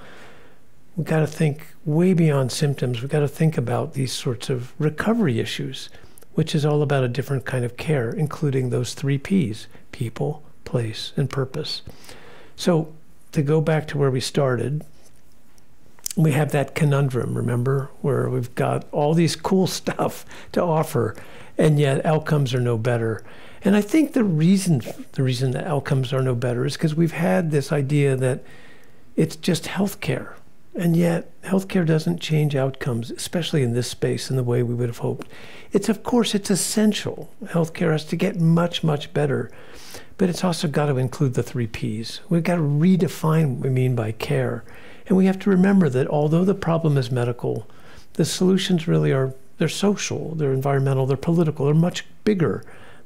We've got to think way beyond symptoms. We've got to think about these sorts of recovery issues, which is all about a different kind of care, including those three Ps: people, place, and purpose. So to go back to where we started, we have that conundrum, remember, where we've got all these cool stuff to offer, and yet outcomes are no better. And I think the reason that outcomes are no better is because we've had this idea that it's just healthcare, and yet healthcare doesn't change outcomes, especially in this space, in the way we would have hoped. Of course, it's essential. Healthcare has to get much, much better, but it's also got to include the three Ps. We've got to redefine what we mean by care. And we have to remember that although the problem is medical, the solutions really are, they're social, they're environmental, they're political, they're much bigger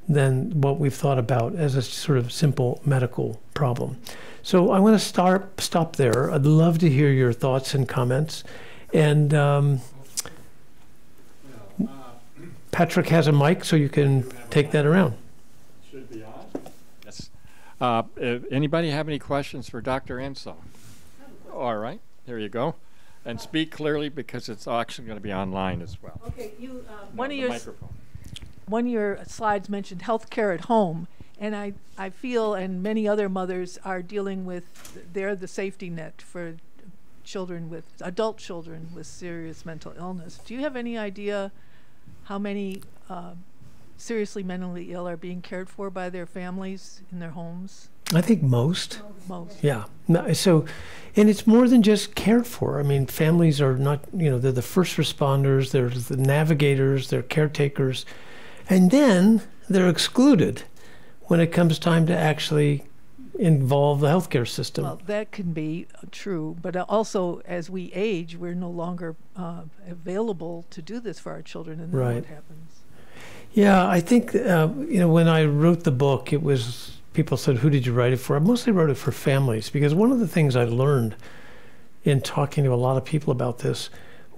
than what we've thought about as a sort of simple medical problem. So I want to stop there. I'd love to hear your thoughts and comments. And Patrick has a mic, so you can take that around. Should be on. Yes. Anybody have any questions for Dr. Insel? All right, there you go. And speak clearly, because it's actually going to be online as well. Okay, you, one of your slides mentioned healthcare at home, and I feel, and many other mothers are dealing with, they're the safety net for children with, adult children with serious mental illness. Do you have any idea how many seriously mentally ill are being cared for by their families in their homes? I think most. Yeah. No, so, and it's more than just cared for. I mean, families are not, you know, they're the first responders, they're the navigators, they're caretakers, and then they're excluded when it comes time to actually involve the healthcare system. Well, that can be true, but also as we age, we're no longer available to do this for our children, and then what happens? Yeah, I think, you know, when I wrote the book, it was, people said, who did you write it for? I mostly wrote it for families, because one of the things I learned in talking to a lot of people about this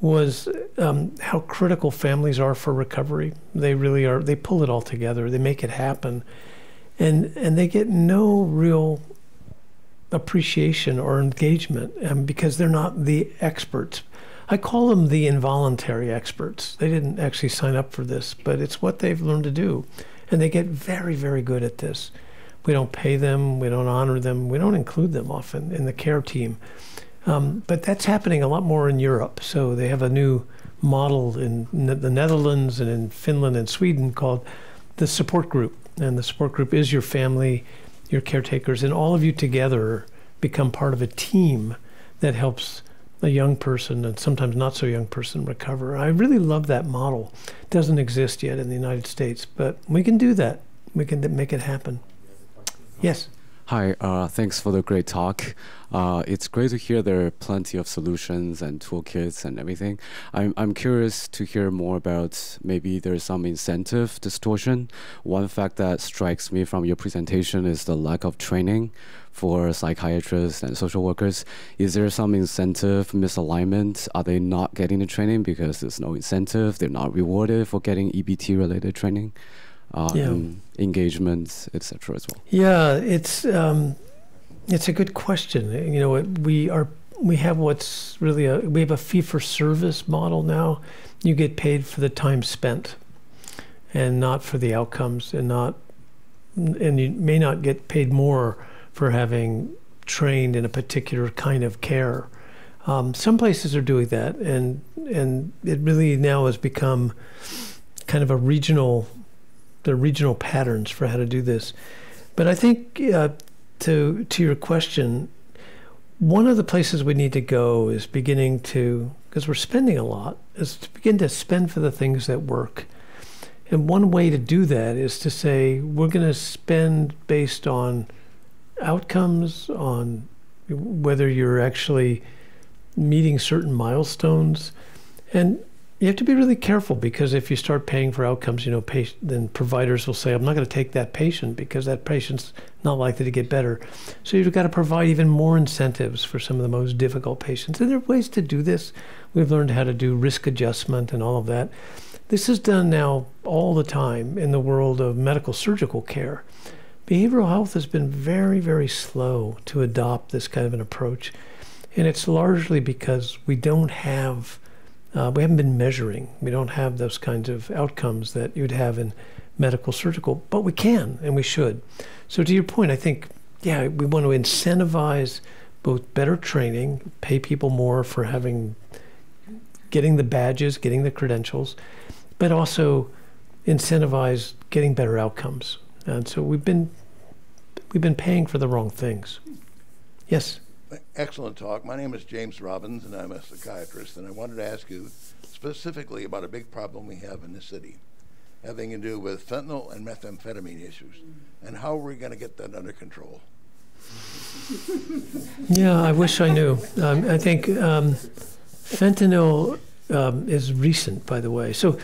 was how critical families are for recovery. They really are. They pull it all together. They make it happen. And they get no real appreciation or engagement because they're not the experts. I call them the involuntary experts. They didn't actually sign up for this, but it's what they've learned to do. And they get very, very good at this. We don't pay them, we don't honor them, we don't include them often in the care team. But that's happening a lot more in Europe. So they have a new model in the Netherlands and in Finland and Sweden called the support group. And the support group is your family, your caretakers, and all of you together become part of a team that helps a young person and sometimes not so young person recover. I really love that model. It doesn't exist yet in the United States, but we can do that. We can make it happen. Yes. Hi, thanks for the great talk. It's great to hear there are plenty of solutions and toolkits and everything. I'm curious to hear more about maybe there's some incentive distortion. One fact that strikes me from your presentation is the lack of training for psychiatrists and social workers. Is there some incentive misalignment? Are they not getting the training because there's no incentive? They're not rewarded for getting EBT-related training? Engagements, etc. as well. Yeah, it's a good question. You know, we have a fee-for-service model now. You get paid for the time spent, and not for the outcomes, and you may not get paid more for having trained in a particular kind of care. Some places are doing that, and it really now has become kind of a regional. The regional patterns for how to do this. But I think to your question, one of the places we need to go is beginning to, because we're spending a lot, is to begin to spend for the things that work. And one way to do that is to say, we're going to spend based on outcomes, on whether you're actually meeting certain milestones. And you have to be really careful, because if you start paying for outcomes, you know, then providers will say, I'm not going to take that patient because that patient's not likely to get better. So you've got to provide even more incentives for some of the most difficult patients. And there are ways to do this. We've learned how to do risk adjustment and all of that. This is done now all the time in the world of medical surgical care. Behavioral health has been very, very slow to adopt this kind of an approach. And it's largely because we don't have we haven't been measuring. We don't have those kinds of outcomes that you'd have in medical surgical, but we can and we should. So to your point, I think, yeah, we want to incentivize both better training, pay people more for getting the badges, getting the credentials, but also incentivize getting better outcomes. And so we've been paying for the wrong things. Yes. Excellent talk. My name is James Robbins, and I'm a psychiatrist, and I wanted to ask you specifically about a big problem we have in the city, having to do with fentanyl and methamphetamine issues, and how we're going to get that under control. Yeah, I wish I knew. I think fentanyl is recent, by the way. So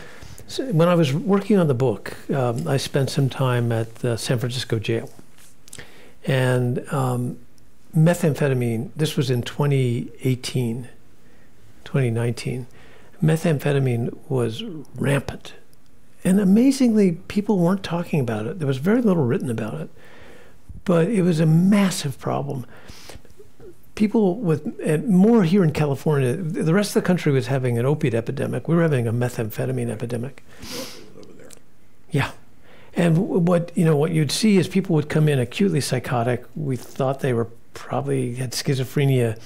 when I was working on the book, I spent some time at the San Francisco jail, and methamphetamine, this was in 2018, 2019, methamphetamine was rampant. And amazingly, people weren't talking about it. There was very little written about it. But it was a massive problem. People with, and more here in California, the rest of the country was having an opiate epidemic. We were having a methamphetamine epidemic. Over there. Yeah. And what you'd see is people would come in acutely psychotic. We thought they were probably had schizophrenia.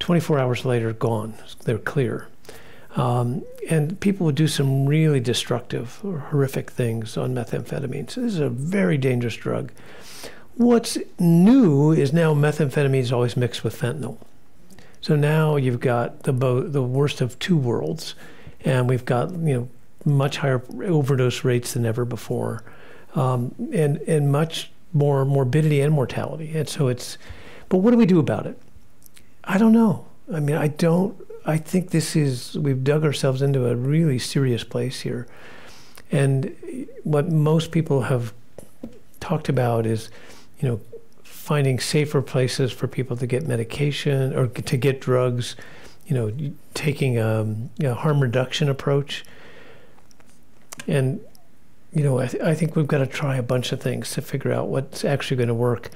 24 hours later, gone. They're clear. And people would do some really destructive or horrific things on methamphetamine. So this is a very dangerous drug. What's new is now methamphetamine is always mixed with fentanyl. So now you've got the worst of two worlds, and we've got much higher overdose rates than ever before, and much more morbidity and mortality. And so it's. But what do we do about it? I don't know. I mean, I think this is, we've dug ourselves into a really serious place here. And what most people have talked about is, finding safer places for people to get medication or to get drugs, taking a harm reduction approach. And, I think we've got to try a bunch of things to figure out what's actually going to work.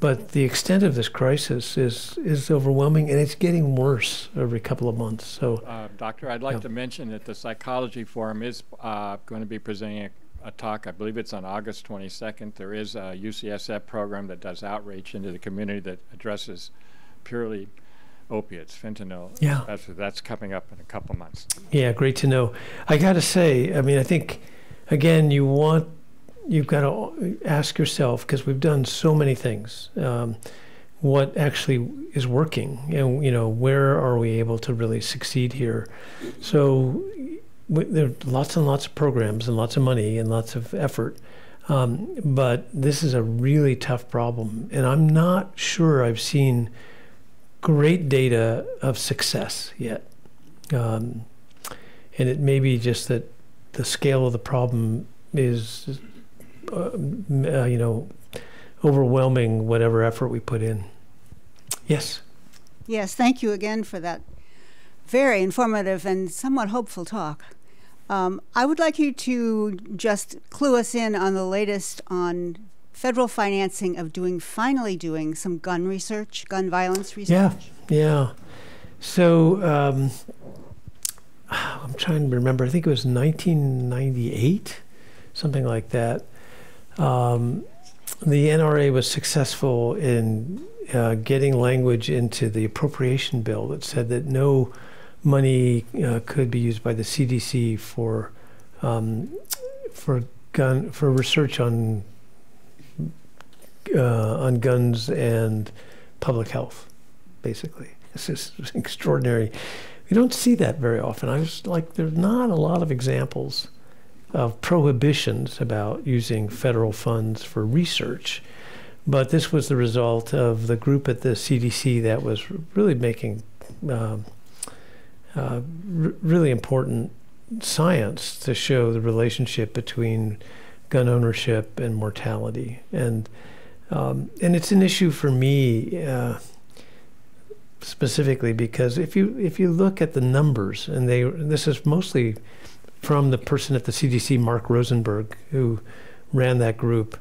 But the extent of this crisis is overwhelming, and it's getting worse every couple of months. So, Doctor, I'd like to mention that the Psychology Forum is going to be presenting a talk. I believe it's on August 22nd. There is a UCSF program that does outreach into the community that addresses purely opiates, fentanyl. Yeah. That's coming up in a couple months. Yeah, great to know. I got to say, I mean, I think, again, you've got to ask yourself, because we've done so many things, what actually is working, and where are we able to really succeed here? So there are lots and lots of programs and lots of money and lots of effort, But this is a really tough problem, and I'm not sure I've seen great data of success yet. And it may be just that the scale of the problem is, you know, overwhelming whatever effort we put in. Yes. Yes, thank you again for that very informative and somewhat hopeful talk. I would like you to just clue us in on the latest on federal financing of finally doing some gun research, gun violence research. Yeah. So I'm trying to remember. I think it was 1998, something like that. The NRA was successful in getting language into the appropriation bill that said that no money could be used by the CDC for research on guns and public health, basically. It's just extraordinary. We don't see that very often. I was like, there's not a lot of examples of prohibitions about using federal funds for research, but this was the result of the group at the CDC that was really making really important science to show the relationship between gun ownership and mortality. And it's an issue for me specifically because if you look at the numbers, and this is mostly from the person at the CDC, Mark Rosenberg, who ran that group.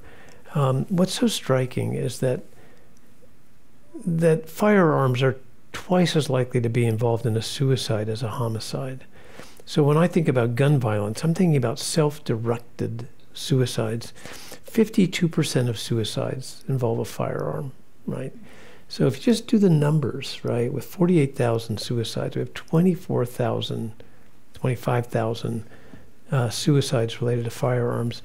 What's so striking is that firearms are twice as likely to be involved in a suicide as a homicide. So when I think about gun violence, I'm thinking about self-directed suicides. 52% of suicides involve a firearm, right? So if you just do the numbers, right, with 48,000 suicides, we have 25,000 suicides related to firearms.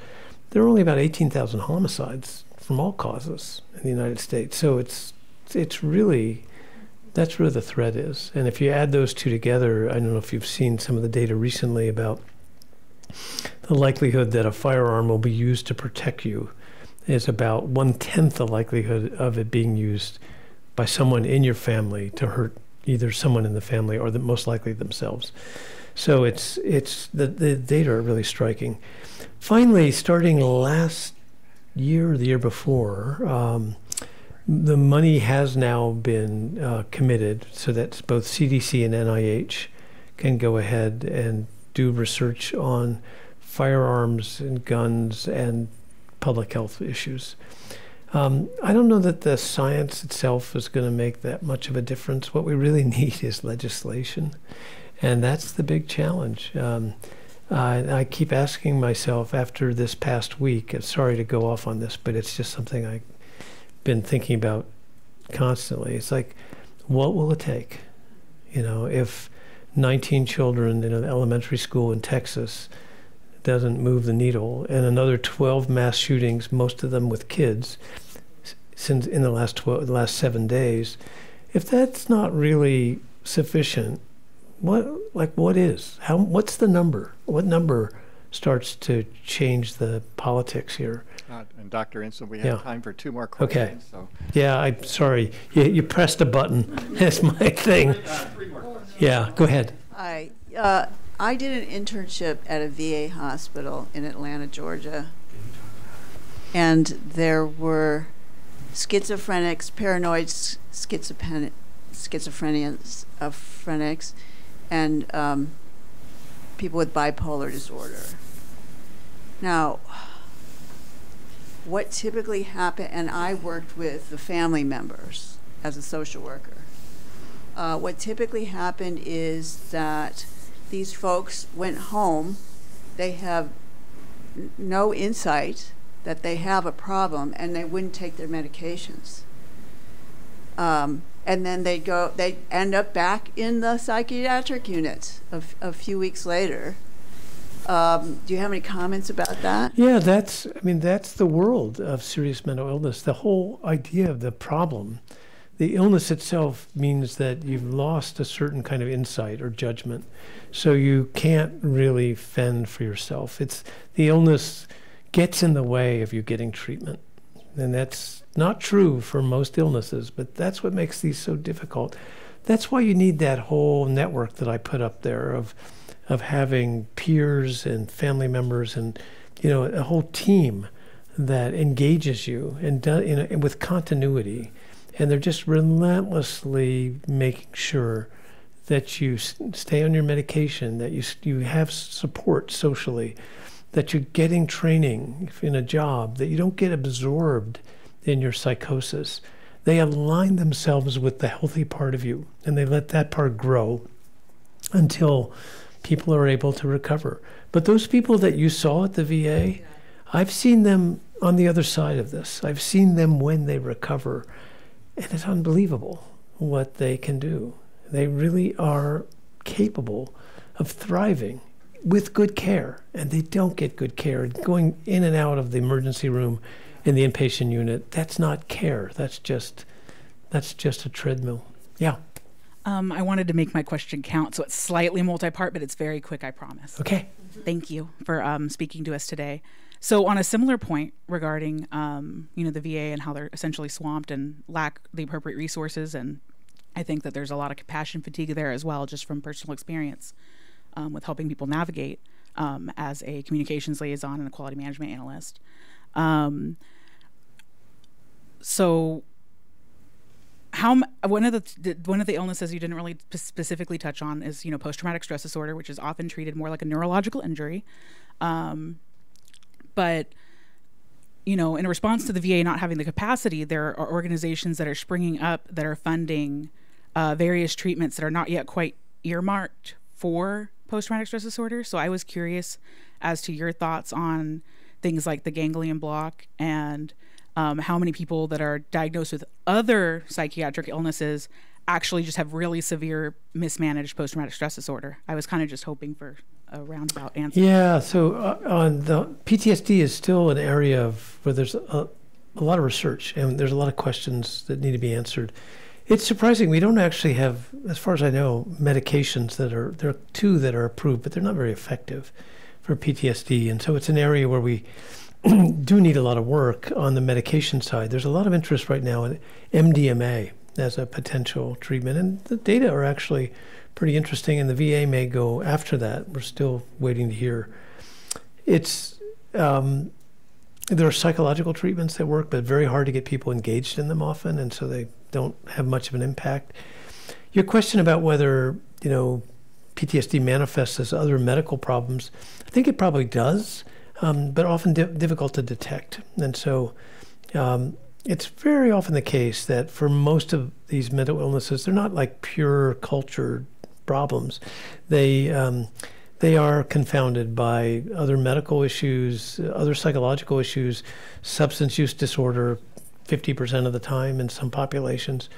There are only about 18,000 homicides from all causes in the United States. So it's really, that's where the threat is. And if you add those two together, I don't know if you've seen some of the data recently about the likelihood that a firearm will be used to protect you is about 1/10 the likelihood of it being used by someone in your family to hurt either someone in the family or most likely themselves. So the data are really striking. Finally, starting last year or the year before, the money has now been committed so that both CDC and NIH can go ahead and do research on firearms and guns and public health issues. I don't know that the science itself is going to make that much of a difference. What we really need is legislation. And that's the big challenge. I keep asking myself after this past week, I'm sorry to go off on this, but it's just something I've been thinking about constantly. It's like, what will it take? You know, if 19 children in an elementary school in Texas doesn't move the needle, and another 12 mass shootings, most of them with kids, since in the last 7 days, if that's not really sufficient, what is? What's the number? What number starts to change the politics here? And Dr. Insel, we have time for 2 more questions. Okay. So. Yeah, I'm sorry. You pressed a button. That's my thing. 3 more questions. Yeah, go ahead. Hi. I did an internship at a VA hospital in Atlanta, Georgia, and there were schizophrenics, paranoid schizophrenics, and people with bipolar disorder. Now, what typically happened, and I worked with the family members as a social worker, what typically happened is that these folks went home, they have no insight that they have a problem, and they wouldn't take their medications. And then they end up back in the psychiatric unit a few weeks later. Do you have any comments about that? Yeah, that's the world of serious mental illness. The whole idea of the problem, the illness itself, means that you've lost a certain kind of insight or judgment, so you can't really fend for yourself. It's the illness gets in the way of you getting treatment. And that's not true for most illnesses, but that's what makes these so difficult. That's why you need that whole network that I put up there of having peers and family members and, you know, a whole team that engages you and does, you know, with continuity. And they're just relentlessly making sure that you stay on your medication, that you have support socially, that you're getting training in a job, that you don't get absorbed in your psychosis. They align themselves with the healthy part of you, and they let that part grow until people are able to recover. But those people that you saw at the VA, I've seen them on the other side of this. I've seen them when they recover, and it's unbelievable what they can do. They really are capable of thriving with good care, and they don't get good care. Going in and out of the emergency room in the inpatient unit, that's not care. That's just a treadmill. Yeah. I wanted to make my question count, so it's slightly multi-part, but it's very quick, I promise. Okay. Thank you for speaking to us today. So on a similar point regarding you know, the VA and how they're essentially swamped and lack the appropriate resources, and I think that there's a lot of compassion fatigue there as well, just from personal experience with helping people navigate as a communications liaison and a quality management analyst. So one of the illnesses you didn't really specifically touch on is, you know, post-traumatic stress disorder, which is often treated more like a neurological injury. But, you know, in response to the VA not having the capacity, there are organizations that are springing up that are funding various treatments that are not yet quite earmarked for post-traumatic stress disorder. So I was curious as to your thoughts on things like the ganglion block and how many people that are diagnosed with other psychiatric illnesses actually just have really severe mismanaged post-traumatic stress disorder. I was kind of just hoping for a roundabout answer. Yeah, so on the PTSD is still an area of where there's a lot of research, and there's a lot of questions that need to be answered. It's surprising we don't actually have, as far as I know, medications that are, there are two that are approved, but they're not very effective for PTSD. And so it's an area where we do need a lot of work on the medication side. There's a lot of interest right now in MDMA as a potential treatment, and the data are actually pretty interesting, and the VA may go after that. We're still waiting to hear. It's there are psychological treatments that work, but very hard to get people engaged in them often, and so they don't have much of an impact. Your question about whether, you know, PTSD manifests as other medical problems, I think it probably does, but often difficult to detect. And so it's very often the case that for most of these mental illnesses, they're not like pure culture problems. They are confounded by other medical issues, other psychological issues, substance use disorder 50% of the time in some populations.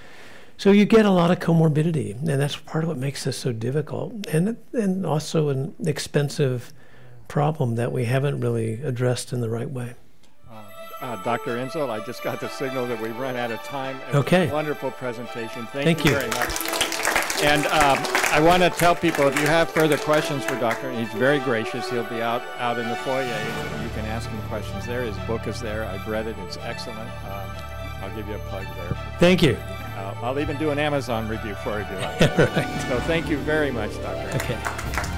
So you get a lot of comorbidity, and that's part of what makes this so difficult, and also an expensive problem that we haven't really addressed in the right way. Dr. Insel, I just got the signal that we've run out of time. Okay. Wonderful presentation. Thank you very much. And I want to tell people, if you have further questions for Dr. Insel, he's very gracious. He'll be out in the foyer. You can ask him questions there. His book is there. I've read it. It's excellent. I'll give you a plug there. Thank you. I'll even do an Amazon review for you if you like. So thank you very much, Dr. Insel. Okay.